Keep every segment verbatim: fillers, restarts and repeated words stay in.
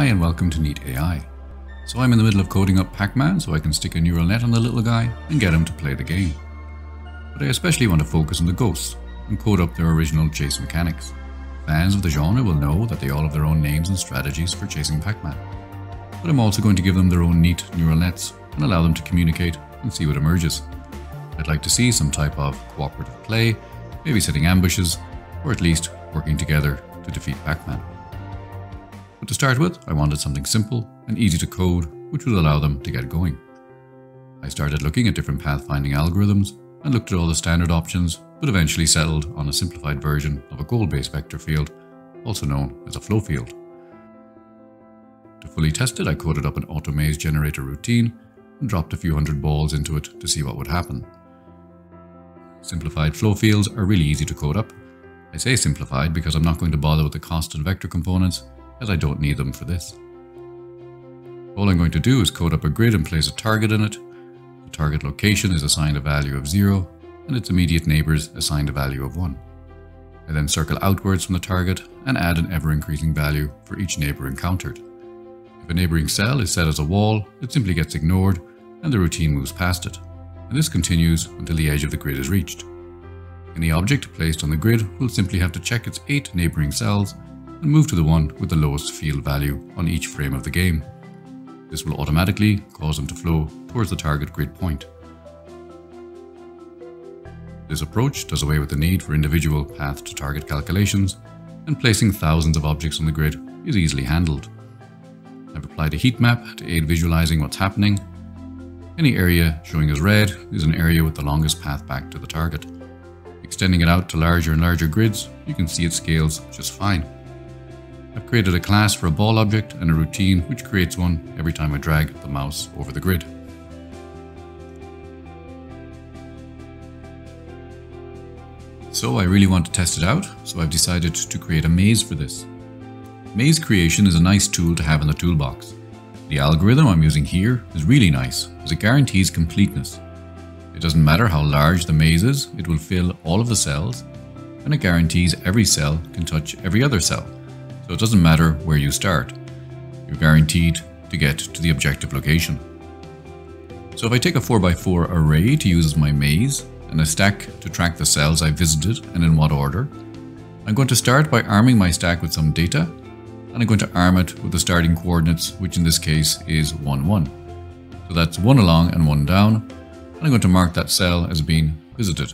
Hi and welcome to Neat A I. So I'm in the middle of coding up Pac-Man so I can stick a neural net on the little guy and get him to play the game. But I especially want to focus on the ghosts and code up their original chase mechanics. Fans of the genre will know that they all have their own names and strategies for chasing Pac-Man. But I'm also going to give them their own neat neural nets and allow them to communicate and see what emerges. I'd like to see some type of cooperative play, maybe setting ambushes, or at least working together to defeat Pac-Man. But to start with, I wanted something simple and easy to code, which would allow them to get going. I started looking at different pathfinding algorithms and looked at all the standard options, but eventually settled on a simplified version of a goal-based vector field, also known as a flow field. To fully test it, I coded up an auto maze generator routine and dropped a few hundred balls into it to see what would happen. Simplified flow fields are really easy to code up. I say simplified because I'm not going to bother with the constant vector components, as I don't need them for this. All I'm going to do is code up a grid and place a target in it. The target location is assigned a value of zero, and its immediate neighbors assigned a value of one. I then circle outwards from the target and add an ever-increasing value for each neighbor encountered. If a neighboring cell is set as a wall, it simply gets ignored and the routine moves past it, and this continues until the edge of the grid is reached. Any object placed on the grid will simply have to check its eight neighboring cells and move to the one with the lowest field value on each frame of the game. This will automatically cause them to flow towards the target grid point. This approach does away with the need for individual path to target calculations, and placing thousands of objects on the grid is easily handled. I've applied a heat map to aid visualizing what's happening. Any area showing as red is an area with the longest path back to the target. Extending it out to larger and larger grids, you can see it scales just fine. I've created a class for a ball object and a routine which creates one every time I drag the mouse over the grid. So I really want to test it out, so I've decided to create a maze for this. Maze creation is a nice tool to have in the toolbox. The algorithm I'm using here is really nice, as it guarantees completeness. It doesn't matter how large the maze is, it will fill all of the cells, and it guarantees every cell can touch every other cell. So it doesn't matter where you start, you're guaranteed to get to the objective location. So if I take a four by four array to use as my maze, and a stack to track the cells I visited and in what order, I'm going to start by arming my stack with some data, and I'm going to arm it with the starting coordinates, which in this case is one, one. So that's one along and one down, and I'm going to mark that cell as being visited.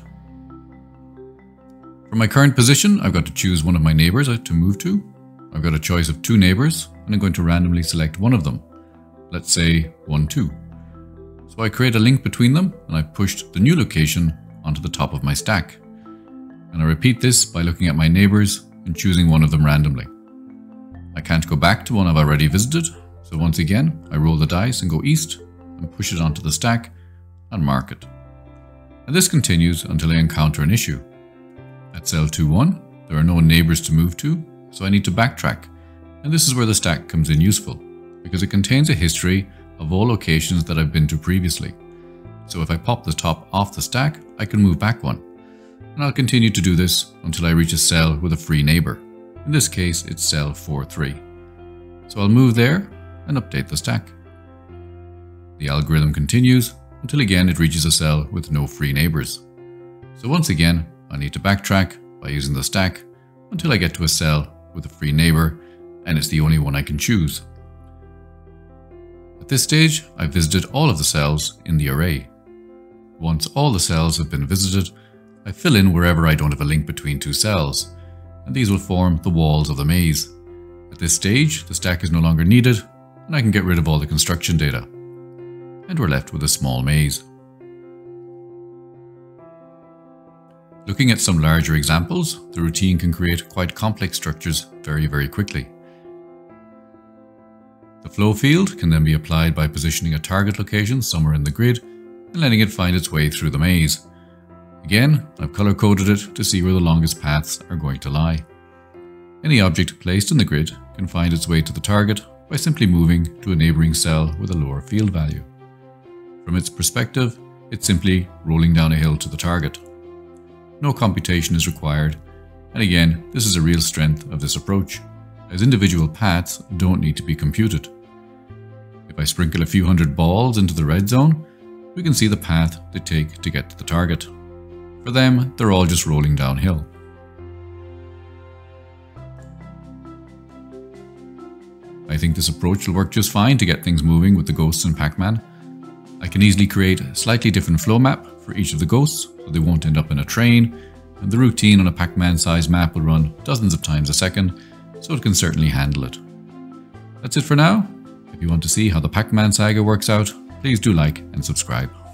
For my current position, I've got to choose one of my neighbors to move to. I've got a choice of two neighbors, and I'm going to randomly select one of them. Let's say one, two. So I create a link between them, and I've pushed the new location onto the top of my stack. And I repeat this by looking at my neighbors and choosing one of them randomly. I can't go back to one I've already visited, so once again, I roll the dice and go east, and push it onto the stack, and mark it. And this continues until I encounter an issue. At cell two, one, there are no neighbors to move to, so I need to backtrack, and this is where the stack comes in useful, because it contains a history of all locations that I've been to previously. So if I pop the top off the stack, I can move back one, and I'll continue to do this until I reach a cell with a free neighbor. In this case, it's cell four, three. So I'll move there and update the stack. The algorithm continues until again it reaches a cell with no free neighbors. So once again, I need to backtrack by using the stack until I get to a cell with a free neighbor, and it's the only one I can choose. At this stage, I've visited all of the cells in the array. Once all the cells have been visited, I fill in wherever I don't have a link between two cells, and these will form the walls of the maze. At this stage, the stack is no longer needed, and I can get rid of all the construction data, and we're left with a small maze. Looking at some larger examples, the routine can create quite complex structures very, very quickly. The flow field can then be applied by positioning a target location somewhere in the grid and letting it find its way through the maze. Again, I've color-coded it to see where the longest paths are going to lie. Any object placed in the grid can find its way to the target by simply moving to a neighboring cell with a lower field value. From its perspective, it's simply rolling down a hill to the target. No computation is required, and again, this is a real strength of this approach. as individual paths don't need to be computed. If I sprinkle a few hundred balls into the red zone, we can see the path they take to get to the target. For them, they're all just rolling downhill. I think this approach will work just fine to get things moving with the ghosts in Pac-Man. I can easily create a slightly different flow map for each of the ghosts, so they won't end up in a train, and the routine on a Pac-Man sized map will run dozens of times a second, so it can certainly handle it. That's it for now. If you want to see how the Pac-Man saga works out, please do like and subscribe.